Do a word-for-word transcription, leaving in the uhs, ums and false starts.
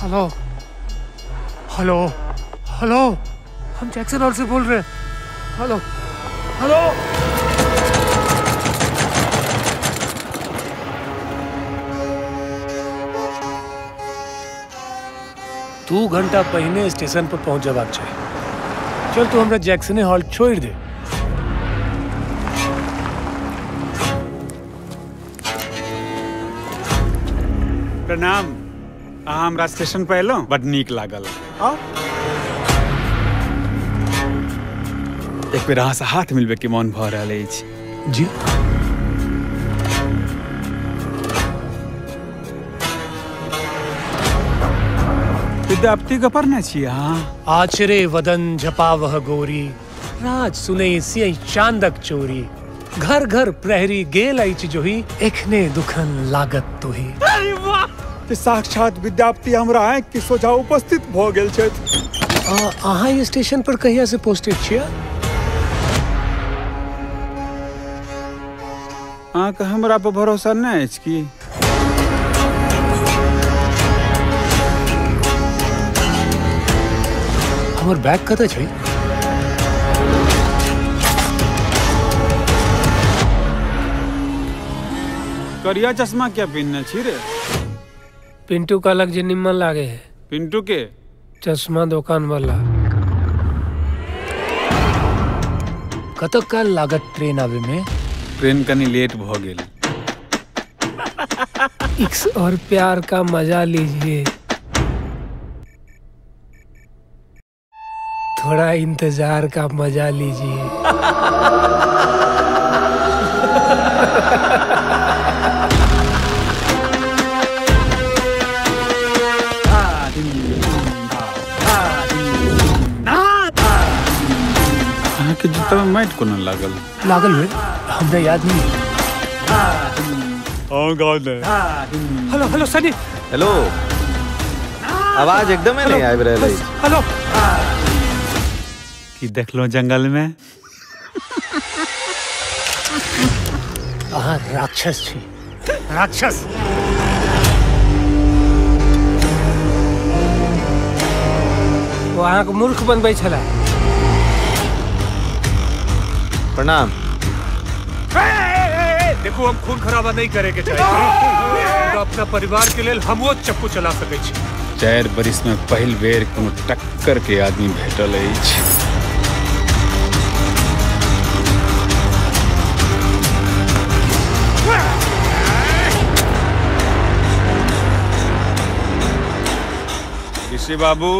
Hello hello hello, हम Jackson Hall से बोल रहे हैं। हेलो हेलो, दो घंटा पहले स्टेशन पर पहुंच जवाब चाहिए। चल तू हमरा जैक्सन हॉल छोड़ दे। प्रणाम, अहाँ हमरा स्टेशन पर एलहुँ, बड नीक लागल। आओ एक बेर अहाँ से हाथ मिलबे के मोन भऽ रहल अछि। जी विद्यापति गपर न छी अहाँ। आचरे वदन झपावह गोरी, राज सुनै सिय चांदक चोरी। घर घर प्रहरी गेल अछि जोही, एखने दुखन लागत तोही। अरे वाह, साक्षात विद्यापति हमरा आँख के सोझा उपस्थित भऽ गेल छथि। अहाँ ई स्टेशन पर कहिया से पोस्टेड छियै? अहाँके हमरा पर भरोसा नहि अछि की? हमर बैग कतऽ छै? करिया चश्मा क्या पिन्हने छी रे? पिंटू का अलग जे निम्मन लागे है। पिंटू के चश्मा दुकान वाला। कतक काल लागत ट्रेन आवे में? ट्रेन कनी लेट भ गेल। इक्स और प्यार का मजा लीजिए, थोड़ा इंतजार का मजा लीजिए। के जूता में माइट कोना लागल लागल है, हमरा याद नहीं। Oh god. Hello hello Sunny. Hello, आवाज एकदम नहीं आबि रहल अछि। हेलो, की देखलो जंगल में? अहाँ राक्षस छी, राक्षस। वो अहाँके मूर्ख बनबै छला। प्रणाम। देखो, हम खून खराबा नहीं करे के चाहिए। अपना परिवार के लिए हम वो चप्पू चला सके। चार बरिस में पहल बेर कोनो टक्कर के आदमी भेटल अछि। ऋषि बाबू।